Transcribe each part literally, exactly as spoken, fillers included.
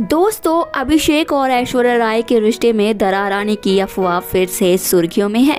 दोस्तों, अभिषेक और ऐश्वर्या राय के रिश्ते में दरार आने की अफवाह फिर से सुर्खियों में है।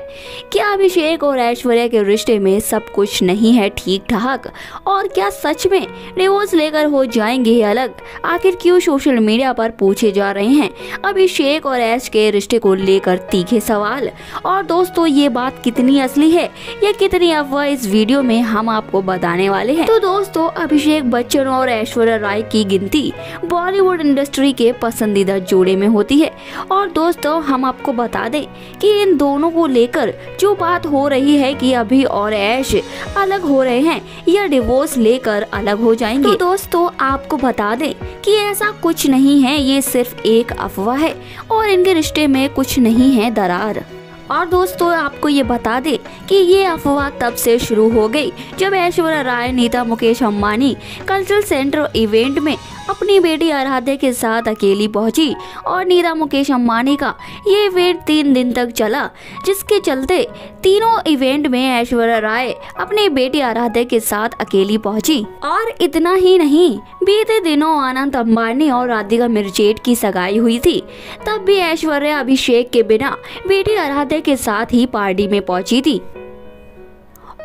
क्या अभिषेक और ऐश्वर्या के रिश्ते में सब कुछ नहीं है ठीक ठाक? और क्या सच में डिवोर्स लेकर हो जाएंगे अलग? आखिर क्यों सोशल मीडिया पर पूछे जा रहे हैं अभिषेक और ऐश के रिश्ते को लेकर तीखे सवाल। और दोस्तों, ये बात कितनी असली है या कितनी अफवाह, इस वीडियो में हम आपको बताने वाले हैं। तो दोस्तों, अभिषेक बच्चन और ऐश्वर्या राय की गिनती बॉलीवुड इंडस्ट्री के पसंदीदा जोड़े में होती है। और दोस्तों, हम आपको बता दें कि इन दोनों को लेकर जो बात हो रही है कि अभी और ऐश अलग हो रहे हैं या डिवोर्स लेकर अलग हो जाएंगे, तो दोस्तों आपको बता दें कि ऐसा कुछ नहीं है, ये सिर्फ एक अफवाह है और इनके रिश्ते में कुछ नहीं है दरार। और दोस्तों, आपको ये बता दें कि ये अफवाह तब से शुरू हो गई जब Aishwarya Rai Nita Mukesh Ambani cultural centre event में अपनी बेटी आराध्या के साथ अकेली पहुंची। और नीता मुकेश अम्बानी का ये इवेंट तीन दिन तक चला, जिसके चलते तीनों इवेंट में ऐश्वर्या राय अपनी बेटी आराध्या के साथ अकेली पहुंची। और इतना ही नहीं, बीते दिनों आनन्द अम्बानी और राधिका मिर्जेट की सगाई हुई थी, तब भी ऐश्वर्या अभिषेक के बिना बेटी आराध्या के साथ ही पार्टी में पहुंची थी।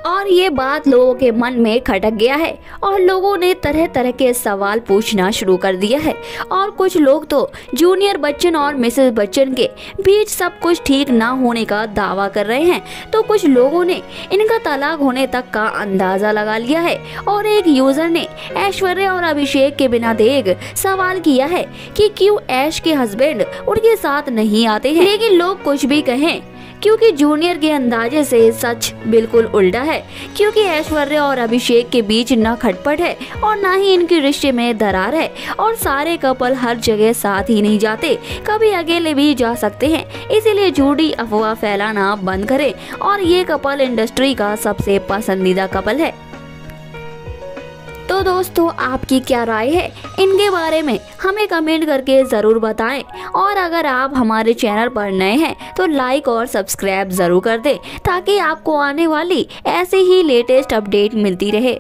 और ये बात लोगों के मन में खटक गया है और लोगों ने तरह तरह के सवाल पूछना शुरू कर दिया है। और कुछ लोग तो जूनियर बच्चन और मिसेस बच्चन के बीच सब कुछ ठीक ना होने का दावा कर रहे हैं, तो कुछ लोगों ने इनका तलाक होने तक का अंदाज़ा लगा लिया है। और एक यूज़र ने ऐश्वर्या और अभिषेक के बिना देख सवाल किया है कि क्यों ऐश के हस्बैंड उनके साथ नहीं आते हैं। लेकिन लोग कुछ भी कहें, क्योंकि जूनियर के अंदाजे से सच बिल्कुल उल्टा है, क्योंकि ऐश्वर्या और अभिषेक के बीच ना खटपट है और ना ही इनके रिश्ते में दरार है। और सारे कपल हर जगह साथ ही नहीं जाते, कभी अकेले भी जा सकते हैं, इसीलिए झूठी अफवाह फैलाना बंद करें। और ये कपल इंडस्ट्री का सबसे पसंदीदा कपल है। तो दोस्तों, आपकी क्या राय है इनके बारे में, हमें कमेंट करके ज़रूर बताएं। और अगर आप हमारे चैनल पर नए हैं तो लाइक और सब्सक्राइब ज़रूर कर दें, ताकि आपको आने वाली ऐसे ही लेटेस्ट अपडेट मिलती रहे।